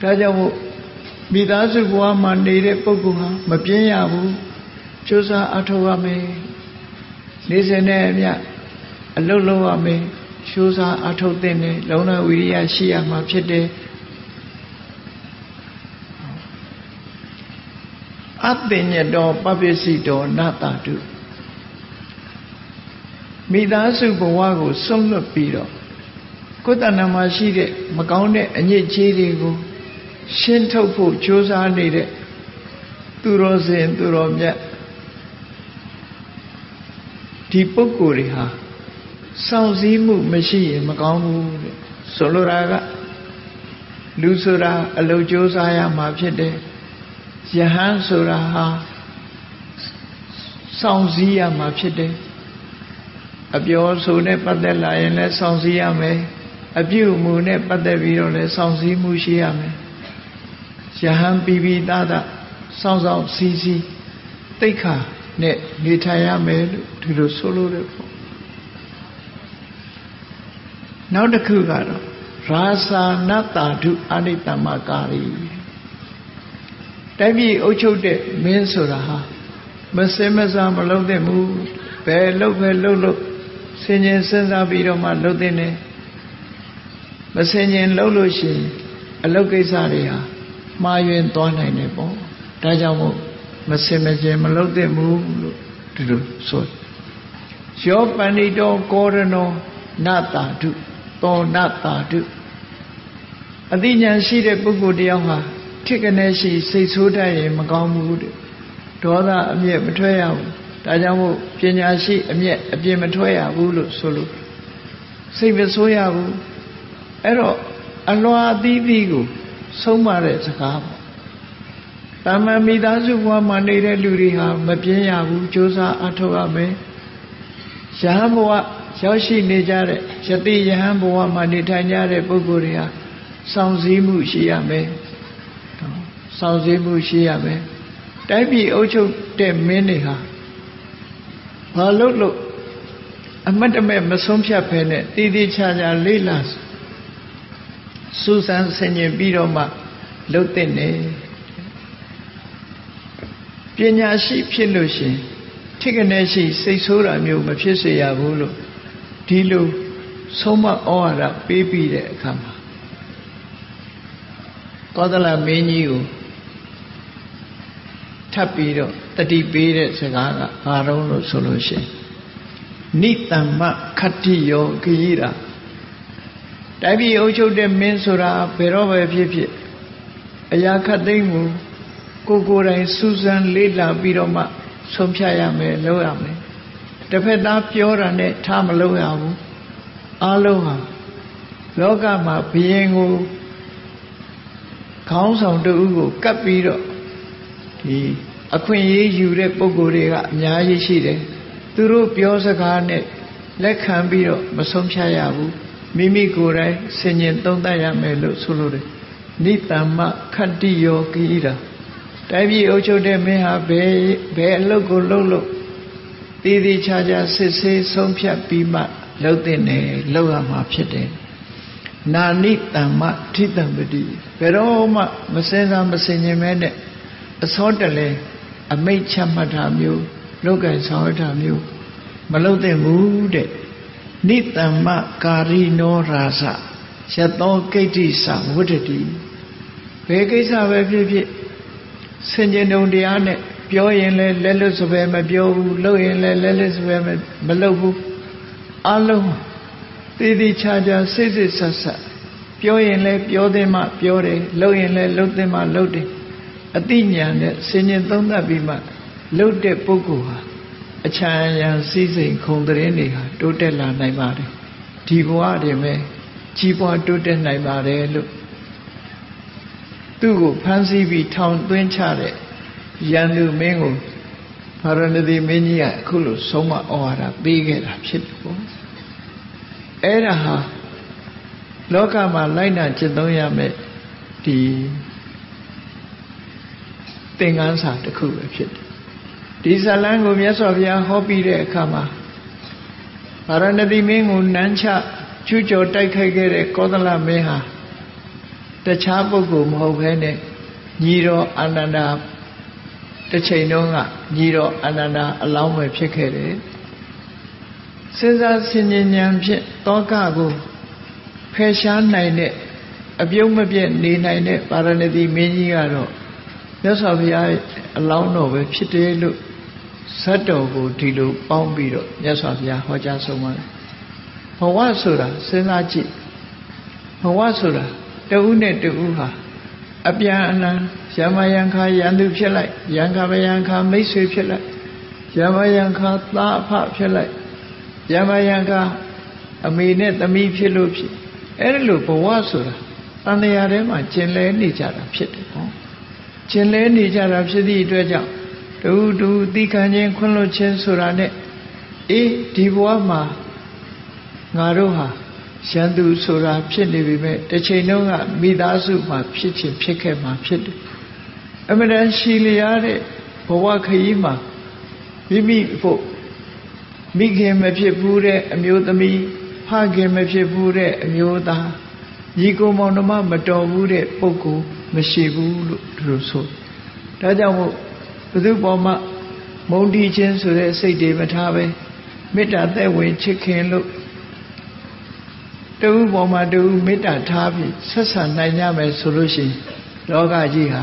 ra cho mu, bị đá sụp qua mà nỉ để bốc gù ha, mà tiền nhà mu, chỗ sa ở đâu à mày, nỉ thế này mày, lâu lâu à mày, chỗ sa ở đâu tên này, lâu nay uỷ ya xí à mà chết đi, áp tiền nhà đó bao nhiêu gì đó nát ta được, mi đá sụp qua của sông nước bì đó, có ta nằm ở xí đấy mà câu này anh ấy chơi đi cô, xin thâu phụ chiếu ra này đấy, tu rồi xin tu rồi nhá, thì bốc cùi ha, sau gì mu mới xí mà câu mu, solo ra cả, lưu sơ ra, lâu chiếu ra ya mà chết đấy. Yahan sura ha song ziya ma phit de a pyo so ne pat de la yin le song ziya me a pyu mu ne pat de pi ro le song zi mu shi ya me yahan pi pi ta ta song song si si tait kha ne ni thai ya me lu di lo so lo de pho naw ta khu ka do rasa natadu anitamakari tại vì ô châu đệ men sờ ra ha, mà xem mà sao mà lâu thế mu, bé lâu lâu, xem nhìn xem ra bị đâu mà lâu thế này, mà xem nhìn lâu lâu xí, lâu cái sao đấy ha, mai yên toàn này này bố, tại sao mà xem mà lâu thế mu, được rồi, cho bạn đi đâu có rồi nó nát ta được, to nát ta được, ở đây nhà xí để bố cô đi ông ha. Khi cái này chỉ xây số đây mà con mua được, đó là em nhẹ mà thuê à, tại sao mua tiền nhà xí em nhẹ em tiền mà thuê à vô lụt số lụt, xây về số à vô, ấy rồi anh lo đi đi cô, số mà để sạc vào, tại mà mình đã giúp qua mà này để lưu đi ha, mà tiền à vô chỗ sa ở đâu à mấy, sáng mua, sáng xí này ra đấy, sáng đi sáng mua mà này thay nhà đấy bao nhiêu à, xong gì mua xí à mấy. ဆောင်ရွက်မှုရှိရမယ်။တိုင်းပြည်အုပ်ချုပ်တဲ့မင်းတွေဟာဘာလို့လို့အမတ်တမဲမဆုံးဖြတ်ဖဲနဲ့တည်တည်ချာချာလေးလာစူးစမ်းဆင်ခြင်ပြီးတော့မှလုပ်သင့်တယ်။ပညာရှိဖြစ်လို့ရှိရင်ထိကနေရှိစိတ်ဆိုးတာမျိုးမဖြစ်စေရဘူးလို့ဒီလိုဆုံးမဩဝါဒပေးပြီးတဲ့အခါမှာကောသလမင်းကြီးကိုထပ်ပြီးတော့တတိပေးတဲ့စကားကဘာတုံးလို့ဆိုလို့ရှိရင်နိတ္တမခတ္တိယောဂိရာတိုက်ပြီးအုပ်ချုပ်တဲ့မင်းဆိုတာဘယ်တော့ပဲဖြစ်ဖြစ်အရာခတ်သိမ်းမှုကိုယ်တိုင်စူးစမ်းလေ့လာပြီးတော့မှဆုံးဖြတ်ရမယ်လုပ်ရမယ်တစ်ဖက်သားပြောတာနဲ့ထားမလုပ်ရဘူးအလုံးဟာလောကမှာဘယင်ကိုခေါင်းဆောင်တူကိုကပ်ပြီးတော့ဒီအခွင့်အရေးယူတဲ့ပုဂ္ဂိုလ်တွေကအများကြီးရှိတယ်သူတို့ပြောစကားနဲ့လက်ခံပြီးတော့မဆုံးဖြတ်ရဘူးမိမိကိုယ်တိုင်ဆင်ញင်သုံးသပ်ရမယ်လို့ဆိုလိုတယ်နိတ္တမခတ္တိယောကိရာတိုင်းပြည်အုပ်ချုပ်တဲ့မင်းဟာဘယ်အလုပ်ကိုလုပ်လို့တည်တည်ချာချာစစ်ဆေးဆုံးဖြတ်ပြီးမှလုပ်တဲ့နဲ့လောက်ရမှာဖြစ်တယ်။နာနိတံမထိတံပတိဘယ်တော့မှမစင်စားမစင်ခြင်းပဲနဲ့အစောတလဲအမိတ်ချမှတ်တာမျိုးလောကဆောင်ရတာမျိုးမလုပ်သင့်ဘူးတဲ့။နိတံမကာရိနောရာစယတောကိဋ္ဌိသဝတ္တတိဘယ်ကိစ္စပဲဖြစ်ဖြစ်စင်ခြင်းတုံတရားနဲ့ပြောရင်လည်းလက်လွတ်စပယ်မပြောဘူးလုပ်ရင်လည်းလက်လွတ်စပယ်မလုပ်ဘူးအလုံးတည်တည်ချာချာစိတ်စိတ်ဆက်ဆက်ပြောရင်လည်းပြောသင်မှပြောတယ်လုပ်ရင်လည်းလုပ်သင်မှလုပ်တယ်အတိညာနဲ့စင်ရင်သုံးသပ်ပြီးမှလုပ်တဲ့ပုဂ္ဂိုလ်ဟာအချမ်းရံစိစိမ်ခုံတရင်တွေဟာတိုးတက်လာနိုင်ပါတယ်ဒီဘဝတွေပဲကြီးပွားတိုးတက်နိုင်ပါတယ်လို့သူ့ကိုဖမ်းဆီးပြီးထောင်သွင်းချတဲ့ရန်သူမင်းကိုဘာရဏသီမင်းကြီးကအခုလိုဆုံးမဩဝါဒပေးခဲ့တာဖြစ်တယ်ပေါ့အဲ့ဒါဟာလောကမှာလိုက်နာကျင့်သုံးရမယ်ဒီသင်္ကန်းစာတစ်ခုပဲဖြစ်တယ်ဒီဇာလန်ကိုမြတ်စွာဘုရားဟောပြီးတဲ့အခါမှာဘာရဏသီမင်းကိုနန်းချချူးကျော်တိုက်ခိုက်ခဲ့တဲ့ကောသလမင်းဟာတခြားပုဂ္ဂိုလ်မဟုတ်ဘဲနဲ့ညီတော်အာနန္ဒာတစ်ချိန်တုန်းကညီတော်အာနန္ဒာအလောင်းပဲဖြစ်ခဲ့တယ်စဉ်းစားဆင်ခြင်ဉာဏ်ဖြင့်တောကကိုဖယ်ရှားနိုင်တဲ့အပြုံးမပြည့်နေနိုင်တဲ့ပါရဏသီမင်းကြီးကတော့မြတ်စွာဘုရားအလောင်းတော်ပဲဖြစ်တယ်လို့ဇတ်တော်ကိုဒီလိုပေါင်းပြီးတော့မြတ်စွာဘုရားဟောကြားဆုံးပါတယ်ဘဝဆိုတာစဉ်းစားကြည့်ဘဝဆိုတာတဦးနဲ့တဦးဟာအပြန်အလှန်ယမယံခါယန္တုဖြစ်လိုက်ယံခါမယံခါမိတ်ဆွေဖြစ်လိုက်ယမယံခါသားအဖဖြစ်လိုက်ယမယံခါအမေနဲ့သမီးဖြစ်လို့ဖြစ်အဲ့ဒါလို့ဘဝဆိုတာတန်တရားထဲမှာကျင်လည်နေကြတာဖြစ်တယ်ပေါ့ကျင်လည်နေကြတာဖြစ်သည့်အတွက်ကြောင့်တူသီခံခြင်းခွင့်လွှတ်ခြင်းဆိုတာနဲ့အေးဒီဘဝမှာငါတို့ဟာယန္တုဆိုတာဖြစ်နေပြီပဲတစ်ချိန်လုံးကမိသားစုမှာဖြစ်ချင်းဖြစ်ခဲ့မှာဖြစ်တယ်အမှန်တန်ရှိလျားတဲ့ဘဝခရီးမှာမိမိဖို့မိခင်မဖြစ်ဘူးတဲ့အမျိုးသမီးဖခင်မဖြစ်ဘူးတဲ့အမျိုးသားညီကိုမောင်နှမမတော်ဘူးတဲ့ပုဂ္ဂိုလ်မရှိဘူးလို့သူတို့ဆိုဒါကြောင့်မို့ဘုသူပေါ်မှာမုန်းတီးခြင်းဆိုတဲ့စိတ်တွေမထားပဲမေတ္တာသက်ဝင်ချစ်ခင်လို့တူပေါ်မှာတူမေတ္တာထားပြီးဆက်ဆံနိုင်ကြမယ်ဆိုလို့ရှိရင်လောကကြီးဟာ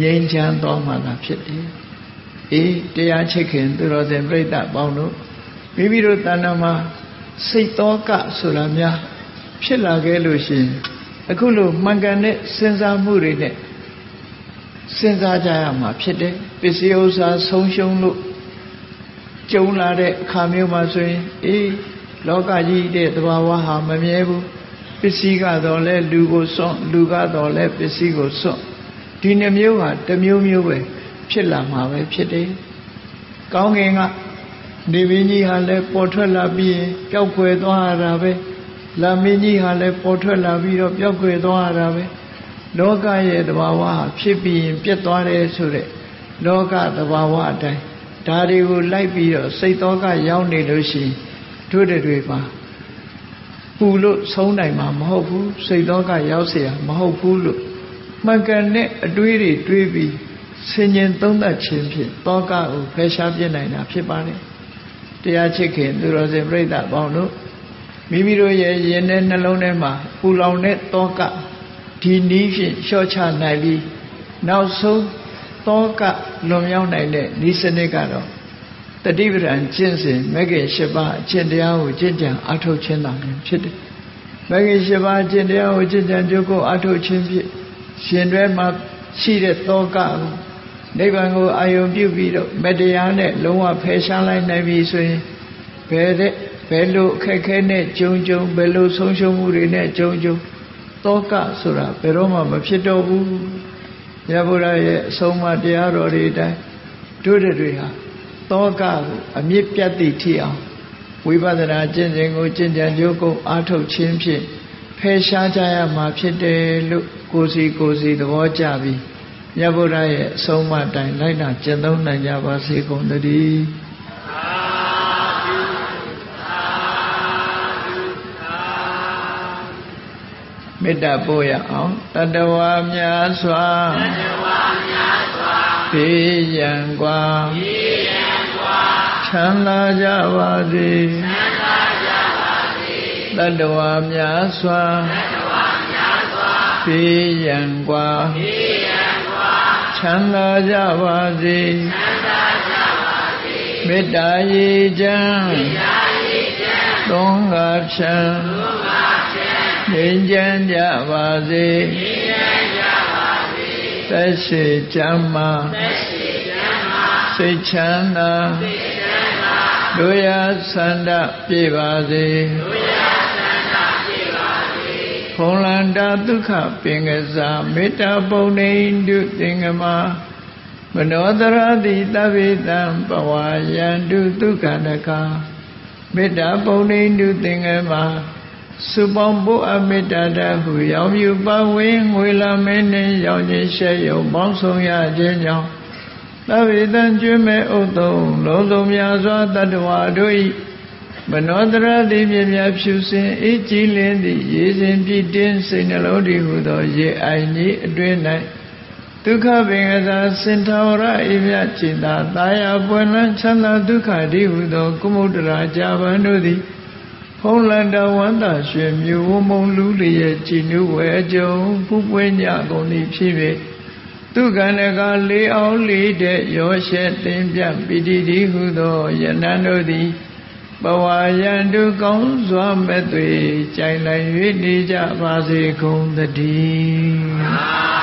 ငြိမ်းချမ်းတော်မှာသာဖြစ်တယ်။အေးတရားချစ်ခင်သူတော်စင်ပြိဋ္ဌာပေါင်းတို့မိမိတို့တဏ္ဍာမှာစိတ်တော်ကဆိုတာများဖြစ်လာခဲ့လို့ရှိရင်အခုလိုမှန်ကန်တဲ့စဉ်းစားမှုတွေနဲ့စဉ်းစားကြရမှာဖြစ်တယ်။ပစ္စည်းဥစ္စာဆုံးရှုံးလို့ကျုံလာတဲ့အခါမျိုးမှာဆိုရင်အေးလောကကြီးတဲ့သဘာဝဟာမမြဲဘူးပစ္စည်းကတော့လဲလူကိုစွန့်လူကတော့လဲပစ္စည်းကိုစွန့်ဒီနှမျိုးဟာတစ်မျိုးမျိုးပဲဖြစ်လာမှာပဲဖြစ်တယ်။ကောင်းကင်ကနေမင်းကြီးဟာလဲပေါ်ထွက်လာပြီးပျောက်ကွယ်သွားရတာပဲ။လာမင်းကြီးဟာလဲပေါ်ထွက်လာပြီးတော့ပျောက်ကွယ်သွားရတာပဲ။ Loka ye tabawa phit pi pyat twa de so de loka tabawa a tai da ri ko lai pi lo sait toka yaw ni lo shin thwe de twe ma pu lo song nai ma ma hot bu sait toka yaw sia ma hot bu lo man kan ne atwe ri twe pi sin yin tong tat chin phit toka ko phe sha pit nai na phit pa ne tia chit khin tu lo sin praita paung lo mi mi lo ye yin ne na long ne ma pu long ne toka thì ní phi cho cha này đi nào số to cả lòng nhau này để ní sinh này cả đó ta đi về ăn chiến sĩ mấy cái xe ba chiến đấu chiến trận ác thâu chiến làm chết mấy cái xe ba chiến đấu chiến trận cho cô ác thâu chiến phi chiến đấu mà chỉ để to cả nếu bạn có ai ôm yêu bị đâu mấy đứa anh này luôn là phải sang lại này vì suy về đấy về lũ khe khe này chung chung về lũ sống sống mù đi này chung chung toka sura pero ma ma phit do bu ya bura ye asong ma tayar do ri tai twe de twe ha toka ko amit pyat ti thi aw vipadana chin chin ko chin chan yo ko a thau chin phit phe sha cha ya ma phit de lu ko si thaw cha bi ya bura ye asong ma tai lai na chin thong nai ja ba si kon tadi Metta Poya on Tadawa Mya Swa Piyan Kwa Chanla Java Di Tadawa Mya Swa Piyan Kwa Chanla Java Di Metta Yi Jan Tonga Chan Ninh dân dạ bà di Tết sĩ chán ma Sĩ chán na Đuya sanda pi bà di Phong lan đa tukha pinga sa Mita bầu ninh du tinga ma Manodara di tavitam Pawayan du tukha naka Mita bầu ninh du tinga ma Subambu Amidada Hu Yau Yu Ba Wing Huila Mene Yau Nhi She Yau Bang Song Ya Jen Yau Tavi Tan Chu Me Oto Lo Tom Ya Swa Tadwa Doi Manodara Di Mye Mya Phu Sin I Chi Lin Di Ye Sin Pi Tin Sin Lo Di Hu Do Ye Ai Ni Atwin Nai Dukha Bingasa Sin Thaura I Mya Chita Taya Puen Lan Chan La Dukha Di Hu Do Kumudra Javan Do Di Phong lan đa quán ta xuyên mưu ôm mong lưu lìa chỉ nữ khỏe châu phúc quên nhà còn đi phi về tu cả nè cả lý áo lý để gió xe tìm chạm bị đi đi hư đồ và nan đôi đi bảo hòa gian đưa cống xóa mẹ tùy chạy lại huyết đi chạm và gì không thật đi